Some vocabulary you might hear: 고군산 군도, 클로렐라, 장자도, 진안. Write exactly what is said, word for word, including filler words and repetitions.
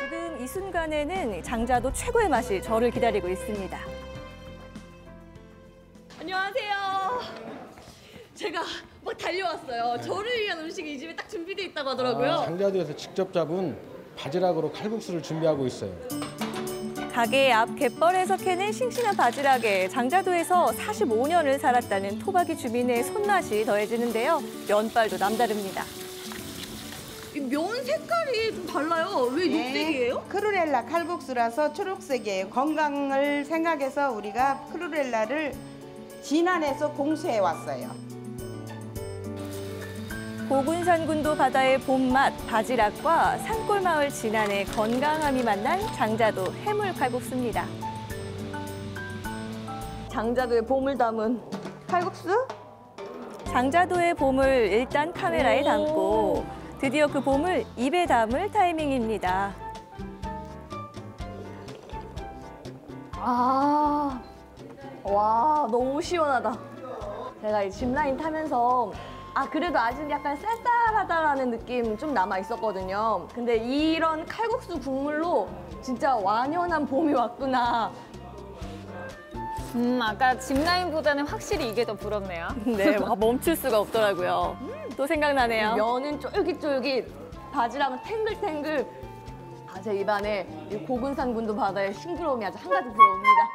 지금 이 순간에는 장자도 최고의 맛이 저를 기다리고 있습니다. 안녕하세요. 제가 막 달려왔어요. 네. 저를 위한 음식이 이 집에 딱 준비되어 있다고 하더라고요. 아, 장자도에서 직접 잡은 바지락으로 칼국수를 준비하고 있어요. 가게 앞 갯벌에서 캐낸 싱싱한 바지락에 장자도에서 사십오 년을 살았다는 토박이 주민의 손맛이 더해지는데요. 면발도 남다릅니다. 이 면 색깔이 좀 달라요. 왜 육색이에요? 네, 클로렐라 칼국수라서 초록색이에요. 건강을 생각해서 우리가 클로렐라를 진안에서 공수해 왔어요. 고군산 군도 바다의 봄맛 바지락과 산골마을 진안의 건강함이 만난 장자도 해물칼국수입니다. 장자도의 봄을 담은 칼국수? 장자도의 봄을 일단 카메라에 담고 드디어 그 봄을 입에 담을 타이밍입니다. 아, 와, 너무 시원하다. 제가 이 짚라인 타면서 아, 그래도 아직 약간 쌀쌀하다라는 느낌 좀 남아있었거든요. 근데 이런 칼국수 국물로 진짜 완연한 봄이 왔구나. 음, 아까 짚라인보다는 확실히 이게 더 부럽네요. 네, 멈출 수가 없더라고요. 음, 또 생각나네요. 면은 쫄깃쫄깃, 바지락은 탱글탱글. 아, 제 입안에 이 고군산 군도 바다의 싱그러움이 아주 한가득 들어옵니다.